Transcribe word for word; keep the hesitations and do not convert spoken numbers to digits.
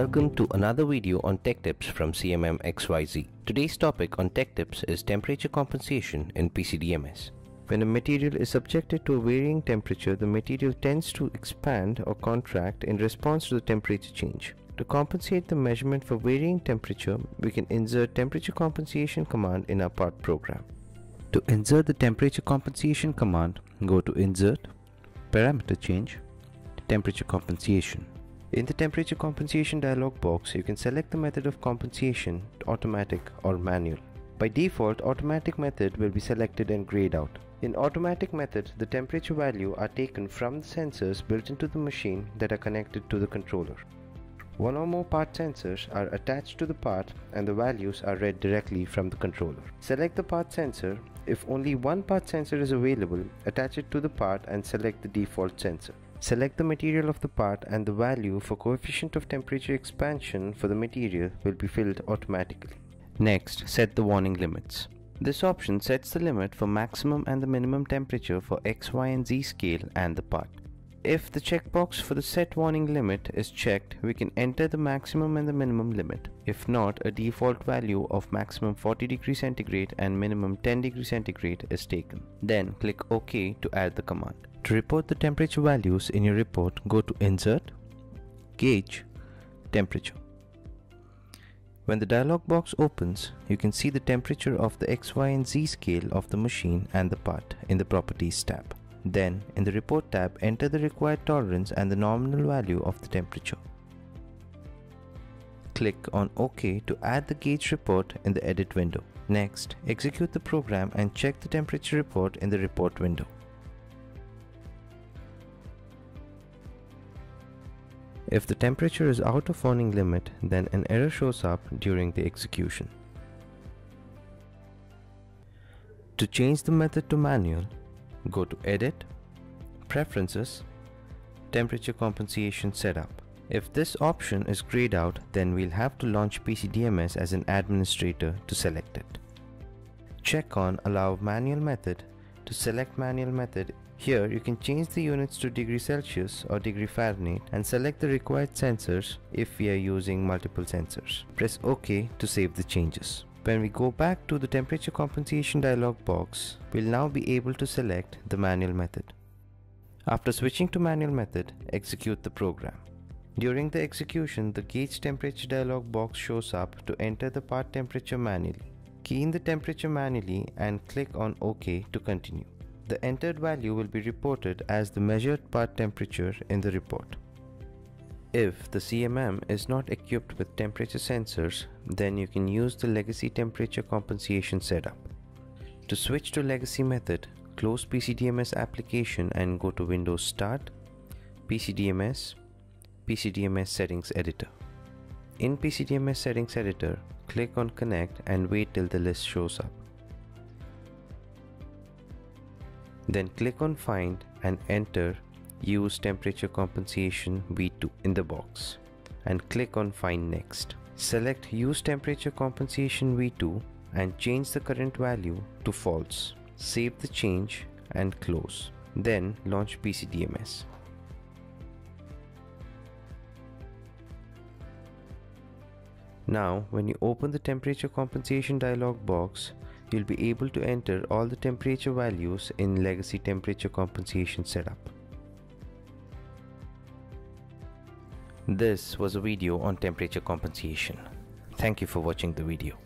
Welcome to another video on Tech Tips from C M M X Y Z. Today's topic on Tech Tips is temperature compensation in P C D M I S. When a material is subjected to a varying temperature, the material tends to expand or contract in response to the temperature change. To compensate the measurement for varying temperature, we can insert temperature compensation command in our part program. To insert the temperature compensation command, go to Insert, Parameter Change, Temperature Compensation. In the temperature compensation dialog box, you can select the method of compensation, automatic or manual. By default, automatic method will be selected and grayed out. In automatic method, the temperature value are taken from the sensors built into the machine that are connected to the controller. One or more part sensors are attached to the part and the values are read directly from the controller. Select the part sensor. If only one part sensor is available, attach it to the part and select the default sensor. Select the material of the part and the value for coefficient of temperature expansion for the material will be filled automatically. Next, set the warning limits. This option sets the limit for maximum and the minimum temperature for X, Y and Z scale and the part. If the checkbox for the set warning limit is checked, we can enter the maximum and the minimum limit. If not, a default value of maximum forty degrees centigrade and minimum ten degrees centigrade is taken. Then click OK to add the command. To report the temperature values in your report, go to Insert, Gauge, Temperature. When the dialog box opens, you can see the temperature of the X, Y and Z scale of the machine and the part in the Properties tab. Then, in the Report tab, enter the required tolerance and the nominal value of the temperature. Click on OK to add the gauge report in the Edit window. Next, execute the program and check the temperature report in the Report window. If the temperature is out of warning limit, then an error shows up during the execution. To change the method to manual, go to Edit, Preferences, Temperature Compensation Setup. If this option is grayed out, then we'll have to launch P C D M I S as an administrator to select it. Check on Allow Manual Method to select manual method. Here you can change the units to degree Celsius or degree Fahrenheit and select the required sensors if we are using multiple sensors. Press OK to save the changes. When we go back to the temperature compensation dialog box, we'll now be able to select the manual method. After switching to manual method, execute the program. During the execution, the gauge temperature dialog box shows up to enter the part temperature manually. Key in the temperature manually and click on OK to continue. The entered value will be reported as the measured part temperature in the report. If the C M M is not equipped with temperature sensors, then you can use the legacy temperature compensation setup. To switch to legacy method, close P C D M I S application and go to Windows Start, P C D M I S, P C D M I S Settings Editor. In P C D M I S Settings Editor, click on Connect and wait till the list shows up. Then click on Find and enter Use Temperature Compensation V two in the box and click on Find Next. Select Use Temperature Compensation V two and change the current value to false. Save the change and close. Then launch P C D M I S. Now, when you open the Temperature Compensation dialog box, you'll be able to enter all the temperature values in Legacy Temperature Compensation Setup. This was a video on temperature compensation. Thank you for watching the video.